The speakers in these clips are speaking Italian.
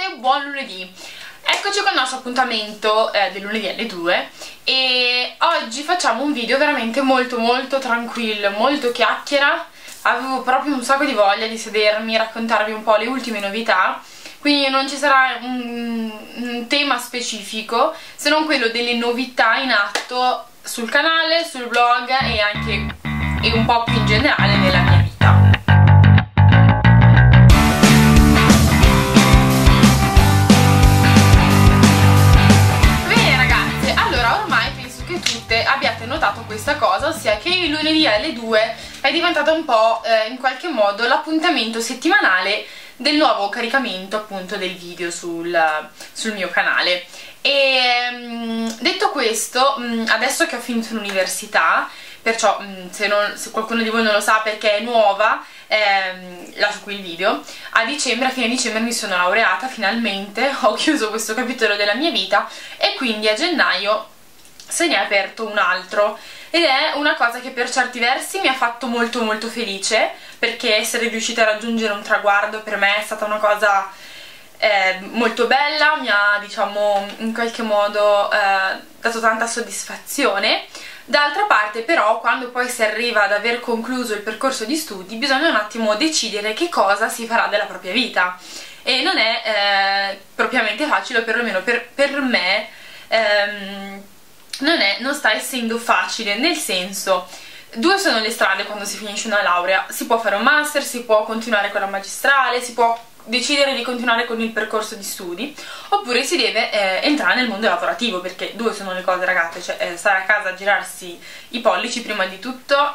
ragazze, buon lunedì. Eccoci con il nostro appuntamento del lunedì alle 2 e oggi facciamo un video veramente molto tranquillo, molto chiacchiera. Avevo proprio un sacco di voglia di sedermi e raccontarvi un po' le ultime novità, quindi non ci sarà un tema specifico se non quello delle novità in atto sul canale, sul blog e anche un po' più in generale nella mia vita. Abbiate notato questa cosa, ossia che il lunedì alle 2 è diventato un po' in qualche modo l'appuntamento settimanale del nuovo caricamento appunto del video sul mio canale. E detto questo, adesso che ho finito l'università, perciò se qualcuno di voi non lo sa perché è nuova, lascio qui il video. A dicembre, a fine dicembre, mi sono laureata, finalmente ho chiuso questo capitolo della mia vita e quindi a gennaio se ne è aperto un altro, ed è una cosa che per certi versi mi ha fatto molto felice, perché essere riuscita a raggiungere un traguardo per me è stata una cosa molto bella, mi ha diciamo in qualche modo dato tanta soddisfazione. D'altra parte però, quando poi si arriva ad aver concluso il percorso di studi, bisogna un attimo decidere che cosa si farà della propria vita, e non è propriamente facile, perlomeno per me non sta essendo facile, nel senso, due sono le strade quando si finisce una laurea: si può fare un master, si può continuare con la magistrale, si può decidere di continuare con il percorso di studi, oppure si deve entrare nel mondo lavorativo, perché due sono le cose, ragazze, cioè stare a casa a girarsi i pollici prima di tutto,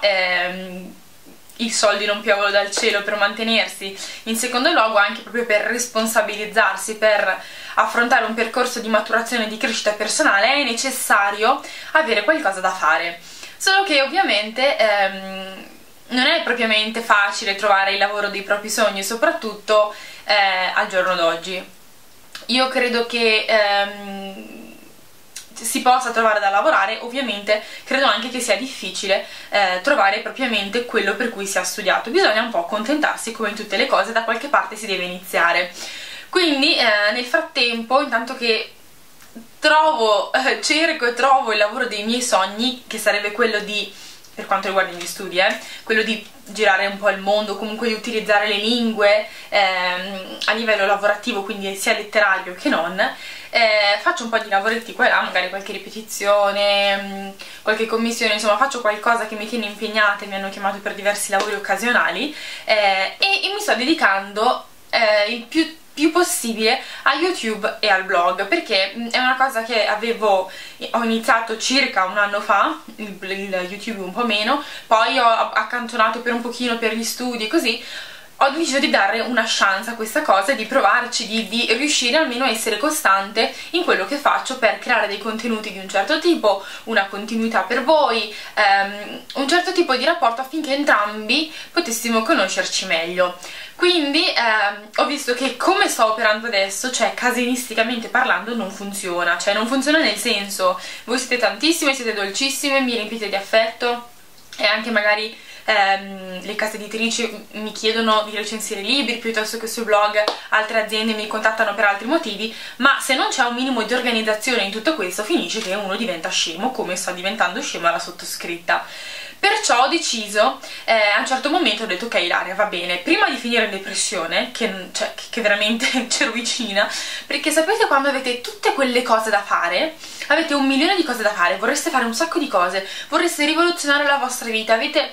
i soldi non piovono dal cielo per mantenersi, in secondo luogo anche proprio per responsabilizzarsi, per affrontare un percorso di maturazione e di crescita personale è necessario avere qualcosa da fare. Solo che ovviamente non è propriamente facile trovare il lavoro dei propri sogni, soprattutto al giorno d'oggi. Io credo che si possa trovare da lavorare, ovviamente credo anche che sia difficile trovare propriamente quello per cui si è studiato. Bisogna un po' accontentarsi, come in tutte le cose, da qualche parte si deve iniziare. Quindi nel frattempo, intanto che cerco e trovo il lavoro dei miei sogni, che sarebbe quello di, per quanto riguarda i miei studi, quello di girare un po' il mondo, comunque di utilizzare le lingue a livello lavorativo, quindi sia letterario che non, faccio un po' di lavoretti qua e là, magari qualche ripetizione, qualche commissione, insomma faccio qualcosa che mi tiene impegnata, mi hanno chiamato per diversi lavori occasionali, e mi sto dedicando il più possibile a YouTube e al blog, perché è una cosa che ho iniziato circa un anno fa, il YouTube un po' meno, poi ho accantonato per un pochino per gli studi, così ho deciso di dare una chance a questa cosa, di provarci, di riuscire almeno a essere costante in quello che faccio, per creare dei contenuti di un certo tipo, una continuità per voi, un certo tipo di rapporto, affinché entrambi potessimo conoscerci meglio. Quindi ho visto che come sto operando adesso, cioè casinisticamente parlando, non funziona, cioè non funziona nel senso, voi siete tantissime, siete dolcissime, mi riempite di affetto, e anche magari le case editrici mi chiedono di recensire libri, piuttosto che sul blog altre aziende mi contattano per altri motivi, ma se non c'è un minimo di organizzazione in tutto questo, finisce che uno diventa scemo, come sto diventando scema la sottoscritta. Perciò ho deciso, a un certo momento ho detto: ok Ilaria, va bene, prima di finire in depressione, che veramente c'ero vicina, perché sapete quando avete tutte quelle cose da fare, avete 1.000.000 di cose da fare, vorreste fare un sacco di cose, vorreste rivoluzionare la vostra vita, avete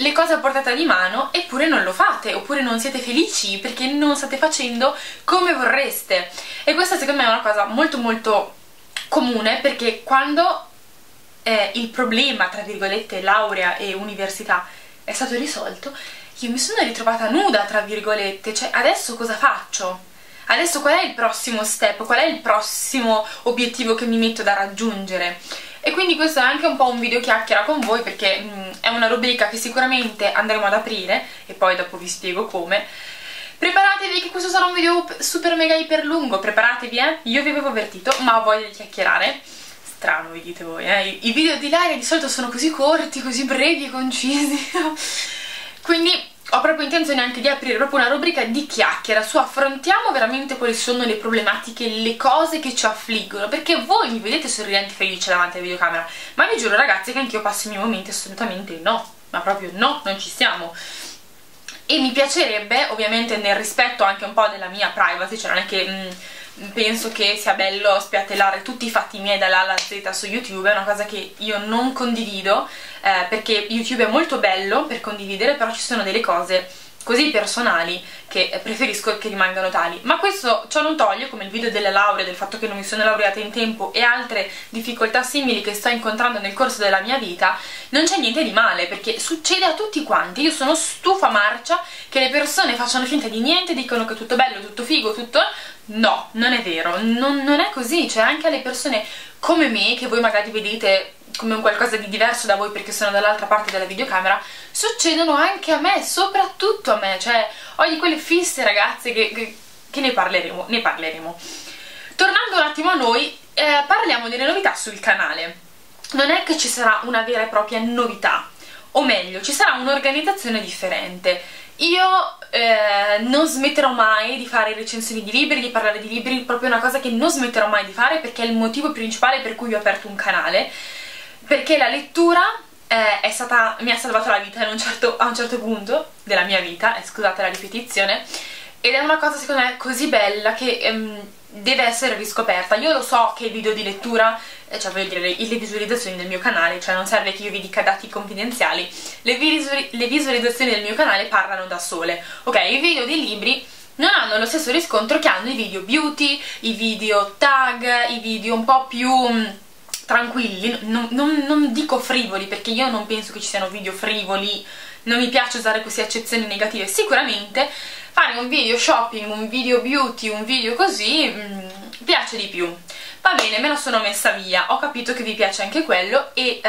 le cose a portata di mano, eppure non lo fate, oppure non siete felici perché non state facendo come vorreste. E questa secondo me è una cosa molto comune, perché quando il problema, tra virgolette, laurea e università è stato risolto, io mi sono ritrovata nuda, tra virgolette, cioè adesso cosa faccio? Adesso qual è il prossimo step? Qual è il prossimo obiettivo che mi metto da raggiungere? E quindi questo è anche un po' un video chiacchiera con voi, perché è una rubrica che sicuramente andremo ad aprire, e poi dopo vi spiego come. Preparatevi che questo sarà un video super mega iper lungo, preparatevi io vi avevo avvertito, ma ho voglia di chiacchierare. Strano, vi dite voi, i video di Ilaria di solito sono così corti, così brevi e concisi. Quindi ho proprio intenzione anche di aprire proprio una rubrica di chiacchiera su affrontiamo veramente quali sono le problematiche, le cose che ci affliggono, perché voi mi vedete sorridente felice davanti alla videocamera, ma vi giuro ragazzi che anch'io passo i miei momenti assolutamente no, ma proprio no, non ci siamo. E mi piacerebbe, ovviamente nel rispetto anche un po' della mia privacy, cioè non è che penso che sia bello spiattellare tutti i fatti miei dalla A alla Z su YouTube, è una cosa che io non condivido, perché YouTube è molto bello per condividere, però ci sono delle cose così personali che preferisco che rimangano tali. Ma questo ciò non toglie, come il video della laurea, del fatto che non mi sono laureata in tempo e altre difficoltà simili che sto incontrando nel corso della mia vita, non c'è niente di male, perché succede a tutti quanti. Io sono stufa marcia che le persone facciano finta di niente, dicono che è tutto bello, tutto figo, tutto... No, non è vero, non è così. Cioè anche alle persone come me, che voi magari vedete come un qualcosa di diverso da voi perché sono dall'altra parte della videocamera, succedono anche a me, soprattutto a me. Cioè ho di quelle fisse ragazze che ne parleremo. Tornando un attimo a noi, parliamo delle novità sul canale. Non è che ci sarà una vera e propria novità, o meglio ci sarà un'organizzazione differente. Io non smetterò mai di fare recensioni di libri, di parlare di libri, proprio una cosa che non smetterò mai di fare, perché è il motivo principale per cui ho aperto un canale, perché la lettura mi ha salvato la vita a un certo punto della mia vita, scusate la ripetizione, ed è una cosa secondo me così bella che deve essere riscoperta. Io lo so che i video di lettura, cioè voglio dire le visualizzazioni del mio canale, cioè non serve che io vi dica dati confidenziali, le visualizzazioni del mio canale parlano da sole, ok? I video di libri non hanno lo stesso riscontro che hanno i video beauty, i video tag, i video un po' più tranquilli, non dico frivoli, perché io non penso che ci siano video frivoli, non mi piace usare queste accezioni negative. Sicuramente fare un video shopping, un video beauty, un video così piace di più. Va bene, me la sono messa via, ho capito che vi piace anche quello e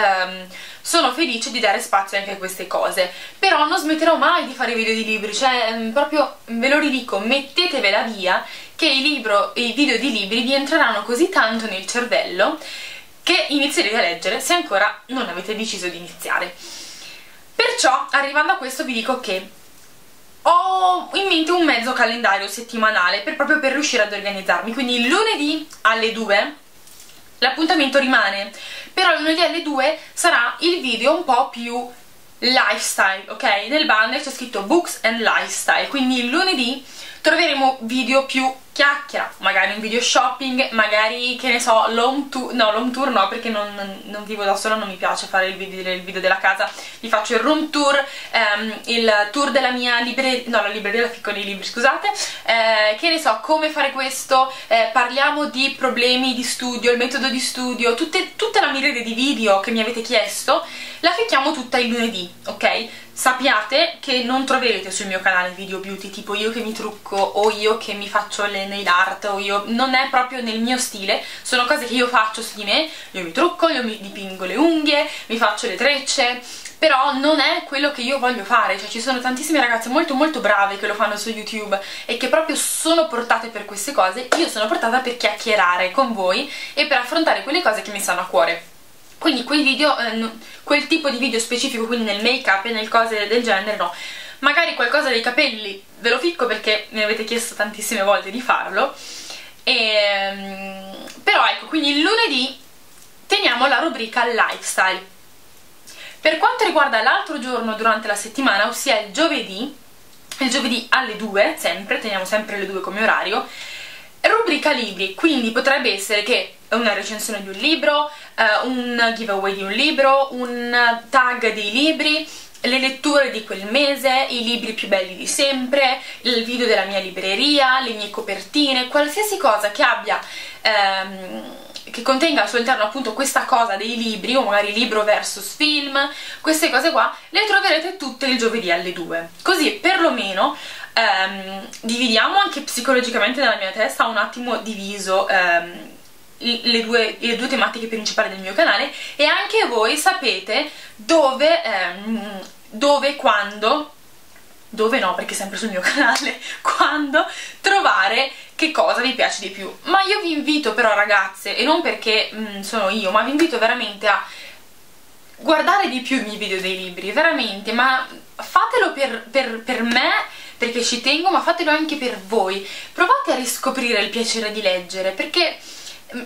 sono felice di dare spazio anche a queste cose, però non smetterò mai di fare video di libri, cioè proprio ve lo ridico, mettetevela via che i video di libri vi entreranno così tanto nel cervello che inizierete a leggere se ancora non avete deciso di iniziare. Perciò, arrivando a questo, vi dico che ho in mente un mezzo calendario settimanale proprio per riuscire ad organizzarmi, quindi il lunedì alle 2 l'appuntamento rimane, però il lunedì alle 2 sarà il video un po' più lifestyle, ok? Nel banner c'è scritto books and lifestyle, quindi il lunedì troveremo video più chiacchiera, magari un video shopping, magari che ne so, l'home tour, no l'home tour no perché non vivo da sola, non mi piace fare il video della casa, vi faccio il room tour, il tour della mia libreria, no la libreria la piccola dei libri, scusate, che ne so, come fare questo, parliamo di problemi di studio, il metodo di studio, tutta la miriade di video che mi avete chiesto la ficchiamo tutta il lunedì, ok? Sappiate che non troverete sul mio canale video beauty tipo io che mi trucco o io che mi faccio le nail art o io, non è proprio nel mio stile, sono cose che io faccio su di me, io mi trucco, io mi dipingo le unghie, mi faccio le trecce, però non è quello che io voglio fare, cioè ci sono tantissime ragazze molto molto brave che lo fanno su YouTube e che proprio sono portate per queste cose, io sono portata per chiacchierare con voi e per affrontare quelle cose che mi stanno a cuore. Quindi quei video, quel tipo di video specifico, quindi nel make up e nel cose del genere no, magari qualcosa dei capelli ve lo ficco perché mi avete chiesto tantissime volte di farlo e, però ecco, quindi il lunedì teniamo la rubrica lifestyle. Per quanto riguarda l'altro giorno durante la settimana, ossia il giovedì alle 2, sempre, teniamo sempre le 2 come orario, rubrica libri, quindi potrebbe essere che una recensione di un libro, un giveaway di un libro, un tag dei libri, le letture di quel mese, i libri più belli di sempre, il video della mia libreria, le mie copertine, qualsiasi cosa che abbia che contenga al suo interno appunto questa cosa dei libri, o magari libro versus film, queste cose qua le troverete tutte il giovedì alle 2, così perlomeno dividiamo anche psicologicamente nella mia testa, un attimo diviso le due tematiche principali del mio canale, e anche voi sapete dove no, perché sempre sul mio canale, quando trovare che cosa vi piace di più. Ma io vi invito però ragazze, e non perché sono io, ma vi invito veramente a guardare di più i miei video dei libri, veramente, ma fatelo per me, perché ci tengo, ma fatelo anche per voi. Provate a riscoprire il piacere di leggere, perché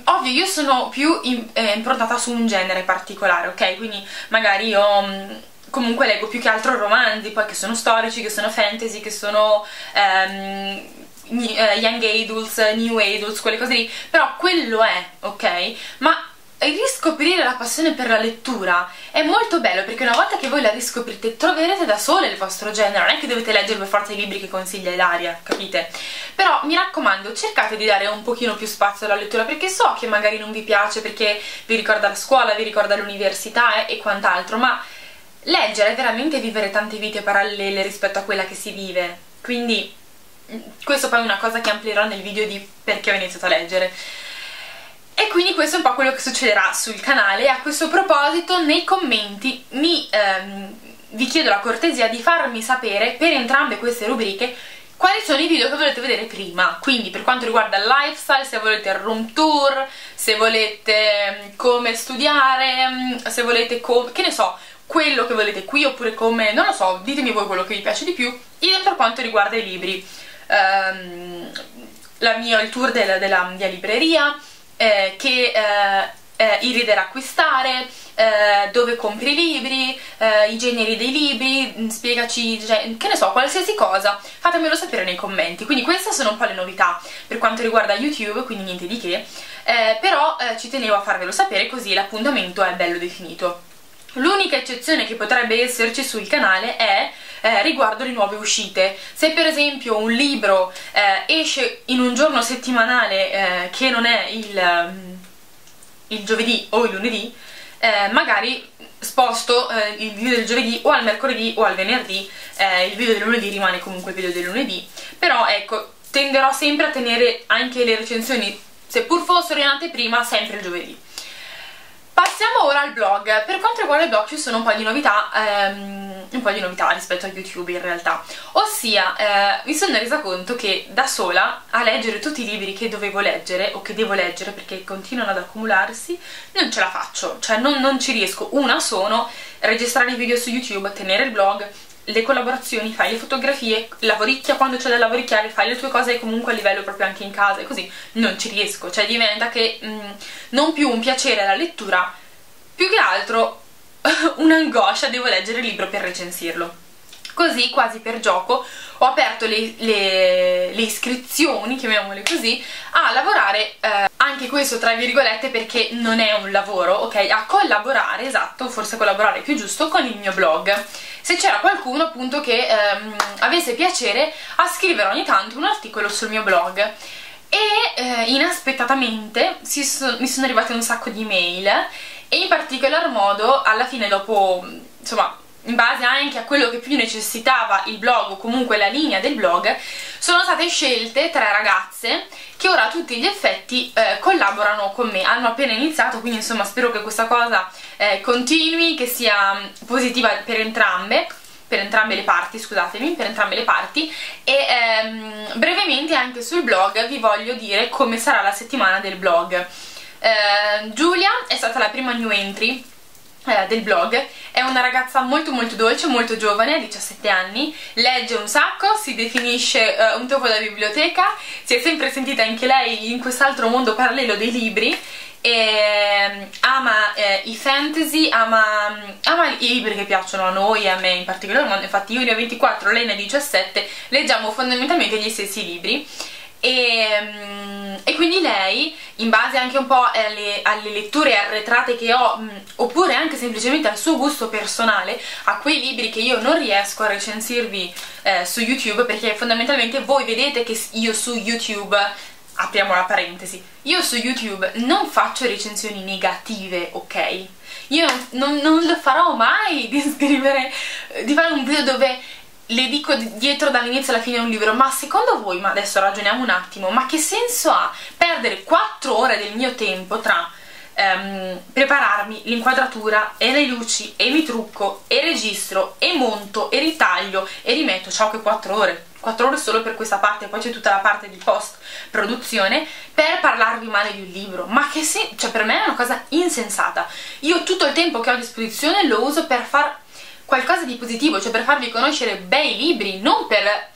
ovvio io sono più improntata su un genere particolare, ok? Quindi magari io comunque leggo più che altro romanzi, poi che sono storici, che sono fantasy, che sono young adults, new adults, quelle cose lì, però quello è, ok? Ma riscoprire la passione per la lettura è molto bello, perché una volta che voi la riscoprite troverete da sole il vostro genere, non è che dovete leggere per forza i libri che consiglia Ilaria, capite? Però mi raccomando, cercate di dare un pochino più spazio alla lettura, perché so che magari non vi piace perché vi ricorda la scuola, vi ricorda l'università e quant'altro, ma leggere è veramente vivere tante vite parallele rispetto a quella che si vive, quindi questo poi è una cosa che amplierò nel video di perché ho iniziato a leggere. E quindi questo è un po' quello che succederà sul canale. A questo proposito, nei commenti vi chiedo la cortesia di farmi sapere per entrambe queste rubriche quali sono i video che volete vedere prima, quindi per quanto riguarda il lifestyle, se volete il room tour, se volete come studiare, se volete che ne so, quello che volete qui, oppure come, non lo so, ditemi voi quello che vi piace di più. Io per quanto riguarda i libri, il tour della mia libreria, i reader acquistare, dove compri i libri, i generi dei libri, spiegaci, che ne so, qualsiasi cosa, fatemelo sapere nei commenti. Quindi queste sono un po' le novità per quanto riguarda YouTube, quindi niente di che, però ci tenevo a farvelo sapere, così l'appuntamento è bello definito. L'unica eccezione che potrebbe esserci sul canale è riguardo le nuove uscite. Se per esempio un libro esce in un giorno settimanale che non è il giovedì o il lunedì, magari sposto il video del giovedì o al mercoledì o al venerdì, il video del lunedì rimane comunque il video del lunedì, però ecco, tenderò sempre a tenere anche le recensioni, seppur fossero in anteprima, sempre il giovedì. Passiamo ora al blog. Per quanto riguarda il blog ci sono un po' di novità rispetto a YouTube in realtà, ossia mi sono resa conto che da sola a leggere tutti i libri che dovevo leggere o che devo leggere, perché continuano ad accumularsi, non ce la faccio, cioè non ci riesco. Una sono registrare i video su YouTube, tenere il blog, le collaborazioni, fai le fotografie, lavoricchia quando c'è da lavoricchiare, fai le tue cose comunque a livello proprio anche in casa e così, non ci riesco, cioè diventa che non più un piacere alla lettura, più che altro un'angoscia, devo leggere il libro per recensirlo. Così, quasi per gioco, ho aperto le iscrizioni, chiamiamole così, a lavorare, anche questo tra virgolette perché non è un lavoro, ok? A collaborare, esatto, forse collaborare è più giusto, con il mio blog. Se c'era qualcuno appunto che avesse piacere a scrivere ogni tanto un articolo sul mio blog, e inaspettatamente mi sono arrivate un sacco di mail, e in particolar modo alla fine, dopo, insomma, in base anche a quello che più necessitava il blog o comunque la linea del blog, sono state scelte 3 ragazze che ora a tutti gli effetti collaborano con me, hanno appena iniziato, quindi insomma spero che questa cosa continui, che sia positiva per entrambe le parti, scusatemi, per entrambe le parti. E brevemente anche sul blog vi voglio dire come sarà la settimana del blog. Giulia è stata la prima new entry del blog, è una ragazza molto molto dolce, molto giovane, ha 17 anni, legge un sacco, si definisce un topo da biblioteca, si è sempre sentita anche lei in quest'altro mondo parallelo dei libri, e ama i fantasy, ama i libri che piacciono a noi e a me in particolare, ma infatti io ne ho 24, lei ne ha 17, leggiamo fondamentalmente gli stessi libri. E quindi lei, in base anche un po' alle letture arretrate che ho, oppure anche semplicemente al suo gusto personale, a quei libri che io non riesco a recensirvi su YouTube, perché fondamentalmente voi vedete che io su YouTube, apriamo la parentesi, io su YouTube non faccio recensioni negative, ok? Io non lo farò mai di fare un video dove le dico dietro dall'inizio alla fine un libro, ma secondo voi, ma adesso ragioniamo un attimo, ma che senso ha perdere 4 ore del mio tempo tra prepararmi l'inquadratura e le luci e mi trucco e registro e monto e ritaglio e rimetto, ciao che 4 ore solo per questa parte, poi c'è tutta la parte di post produzione per parlarvi male di un libro, ma che senso, cioè per me è una cosa insensata. Io tutto il tempo che ho a disposizione lo uso per far qualcosa di positivo, cioè per farvi conoscere bei libri, non per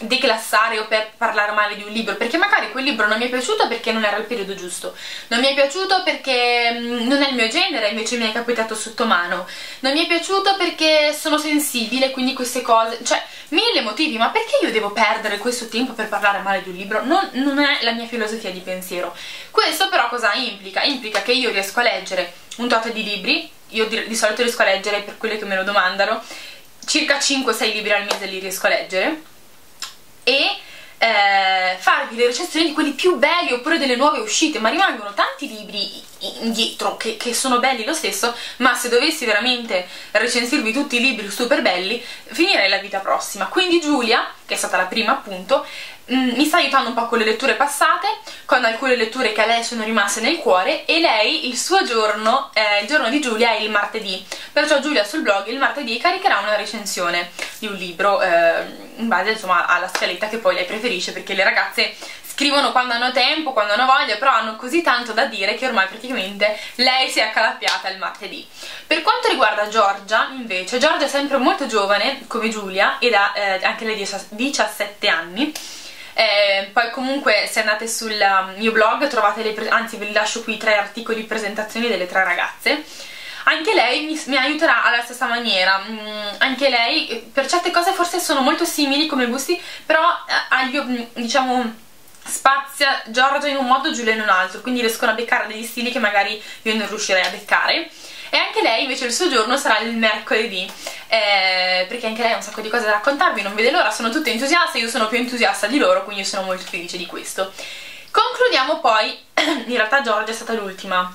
declassare o per parlare male di un libro, perché magari quel libro non mi è piaciuto perché non era il periodo giusto, non mi è piaciuto perché non è il mio genere, invece mi è capitato sotto mano, non mi è piaciuto perché sono sensibile, quindi queste cose, cioè mille motivi. Ma perché io devo perdere questo tempo per parlare male di un libro? Non è la mia filosofia di pensiero. Questo però cosa implica? Implica che io riesco a leggere un tot di libri, io di solito riesco a leggere, per quelle che me lo domandano, circa 5-6 libri al mese li riesco a leggere, e farvi le recensioni di quelli più belli oppure delle nuove uscite, ma rimangono tanti libri indietro che sono belli lo stesso, ma se dovessi veramente recensirvi tutti i libri super belli finirei la vita prossima. Quindi Giulia, che è stata la prima appunto, mi sta aiutando un po' con le letture passate, con alcune letture che a lei sono rimaste nel cuore, e lei, il suo giorno, il giorno di Giulia è il martedì, perciò Giulia sul blog il martedì caricherà una recensione di un libro in base insomma alla scaletta che poi lei preferisce, perché le ragazze scrivono quando hanno tempo, quando hanno voglia, però hanno così tanto da dire che ormai praticamente lei si è accalappiata il martedì. Per quanto riguarda Giorgia, invece, Giorgia è sempre molto giovane come Giulia ed ha anche lei 17 anni. Poi comunque se andate sul mio blog trovate anzi ve li lascio qui, 3 articoli di presentazione delle 3 ragazze. Anche lei mi aiuterà alla stessa maniera, anche lei per certe cose forse sono molto simili come gusti, però diciamo spazia Giorgia in un modo, Giulia in un altro, quindi riescono a beccare degli stili che magari io non riuscirei a beccare. E anche lei invece il suo giorno sarà il mercoledì, perché anche lei ha un sacco di cose da raccontarvi, non vede l'ora, sono tutte entusiaste, io sono più entusiasta di loro, quindi sono molto felice di questo. Concludiamo poi, in realtà Giorgia è stata l'ultima,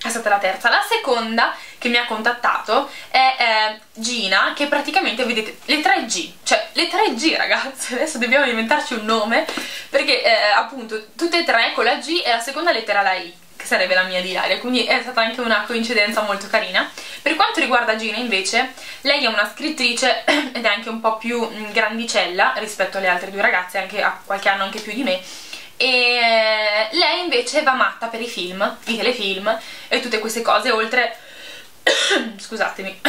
è stata la terza. La seconda che mi ha contattato è Gina, che praticamente vedete le 3G, cioè le 3G ragazze, adesso dobbiamo inventarci un nome, perché appunto tutte e tre con la G e la seconda lettera la I, che sarebbe la mia di Ilaria, quindi è stata anche una coincidenza molto carina. Per quanto riguarda Gina invece, lei è una scrittrice ed è anche un po' più grandicella rispetto alle altre due ragazze, anche a qualche anno anche più di me, e lei invece va matta per i film, i telefilm e tutte queste cose, oltre scusatemi,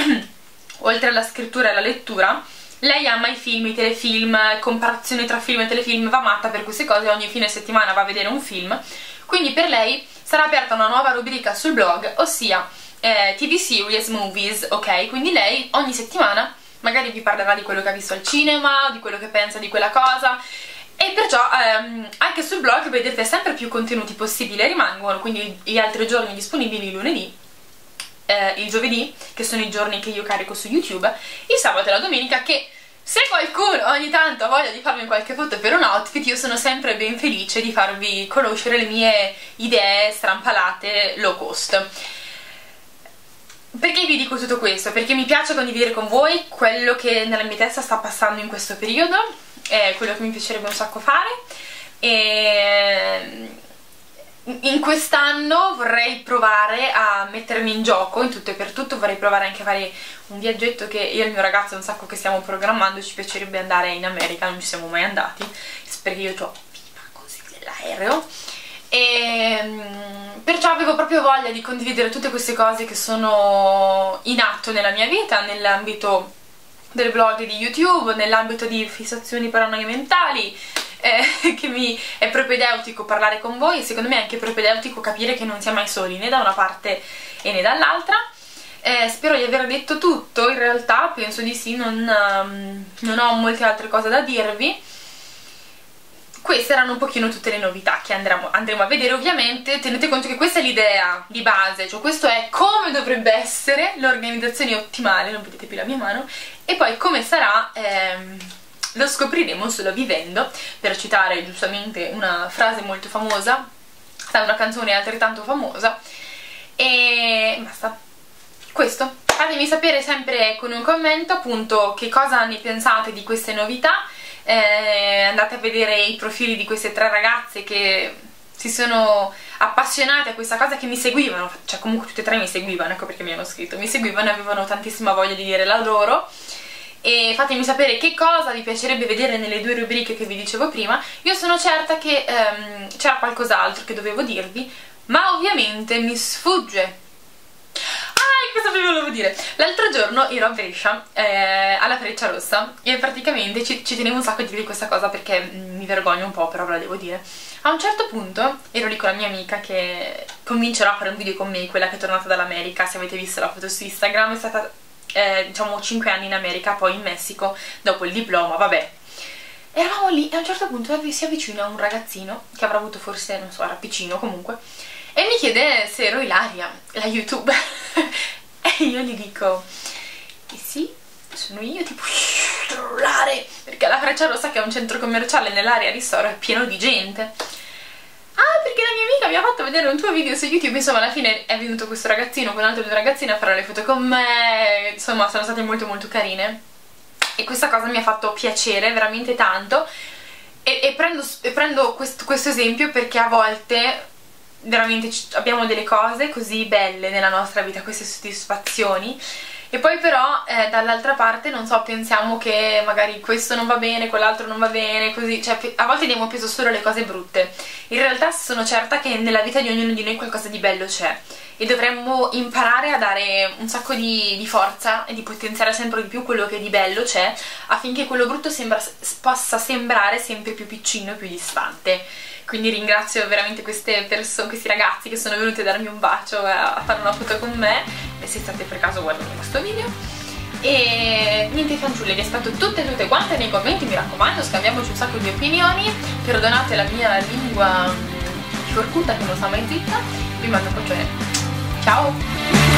oltre alla scrittura e alla lettura lei ama i film, i telefilm, comparazioni tra film e telefilm, va matta per queste cose, ogni fine settimana va a vedere un film, quindi per lei sarà aperta una nuova rubrica sul blog, ossia TV series, movies, ok? Quindi lei ogni settimana magari vi parlerà di quello che ha visto al cinema, di quello che pensa di quella cosa, e perciò anche sul blog vedrete sempre più contenuti possibili, rimangono quindi gli altri giorni disponibili, il lunedì, il giovedì, che sono i giorni che io carico su YouTube, il sabato e la domenica, che se qualcuno ogni tanto ha voglia di farmi qualche foto per un outfit, io sono sempre ben felice di farvi conoscere le mie idee strampalate low cost. Perché vi dico tutto questo? Perché mi piace condividere con voi quello che nella mia testa sta passando in questo periodo, è quello che mi piacerebbe un sacco fare, e in quest'anno vorrei provare a mettermi in gioco in tutto e per tutto, vorrei provare anche a fare un viaggetto che io e il mio ragazzo un sacco che stiamo programmando, ci piacerebbe andare in America, non ci siamo mai andati, perché io ho viva così dell'aereo, e perciò avevo proprio voglia di condividere tutte queste cose che sono in atto nella mia vita, nell'ambito del blog e di YouTube, nell'ambito di fissazioni paranoie mentali, che mi è propedeutico parlare con voi, e secondo me è anche propedeutico capire che non si è mai soli, né da una parte e né dall'altra. Spero di aver detto tutto, in realtà penso di sì, non ho molte altre cose da dirvi. Queste erano un pochino tutte le novità che andremo a vedere. Ovviamente tenete conto che questa è l'idea di base, cioè questo è come dovrebbe essere l'organizzazione ottimale, non vedete più la mia mano, e poi come sarà lo scopriremo solo vivendo, per citare giustamente una frase molto famosa da una canzone altrettanto famosa. E basta, questo. Fatemi sapere sempre con un commento appunto che cosa ne pensate di queste novità. Andate a vedere i profili di queste 3 ragazze che si sono appassionate a questa cosa, che mi seguivano, cioè comunque tutte e 3 mi seguivano, ecco perché mi hanno scritto, mi seguivano e avevano tantissima voglia di dire la loro. E fatemi sapere che cosa vi piacerebbe vedere nelle 2 rubriche che vi dicevo prima. Io sono certa che c'era qualcos'altro che dovevo dirvi, ma ovviamente mi sfugge. cosa vi volevo dire? L'altro giorno ero a Brescia alla Freccia Rossa e praticamente ci tenevo un sacco a dirvi questa cosa perché mi vergogno un po', però ve la devo dire. A un certo punto ero lì con la mia amica che comincerà a fare un video con me, quella che è tornata dall'America. Se avete visto la foto su Instagram, è stata diciamo 5 anni in America, poi in Messico dopo il diploma, vabbè. Eravamo lì e a un certo punto si avvicina un ragazzino che avrà avuto forse, non so, era piccino comunque, e mi chiede se ero Ilaria, la youtuber. E io gli dico sì, sono io, tipo urlare, perché la Freccia Rossa, che è un centro commerciale nell'area ristoro, è pieno di gente. Ah, perché la mia amica mi ha fatto vedere un tuo video su YouTube. Insomma, alla fine è venuto questo ragazzino con l'altro ragazzino a fare le foto con me. Insomma, sono state molto molto carine e questa cosa mi ha fatto piacere veramente tanto. E prendo questo esempio perché a volte veramente abbiamo delle cose così belle nella nostra vita, queste soddisfazioni, e poi però dall'altra parte, non so, pensiamo che magari questo non va bene, quell'altro non va bene, così, cioè a volte diamo peso solo alle cose brutte. In realtà sono certa che nella vita di ognuno di noi qualcosa di bello c'è e dovremmo imparare a dare un sacco di forza e di potenziare sempre di più quello che di bello c'è, affinché quello brutto possa sembrare sempre più piccino e più distante. Quindi ringrazio veramente questi ragazzi che sono venuti a darmi un bacio, a fare una foto con me, e se state per caso guardando questo video. E niente fanciulle, vi aspetto tutte quante nei commenti, mi raccomando, scambiamoci un sacco di opinioni, perdonate la mia lingua forcuta che non sta mai zitta, vi mando un bacione, ciao!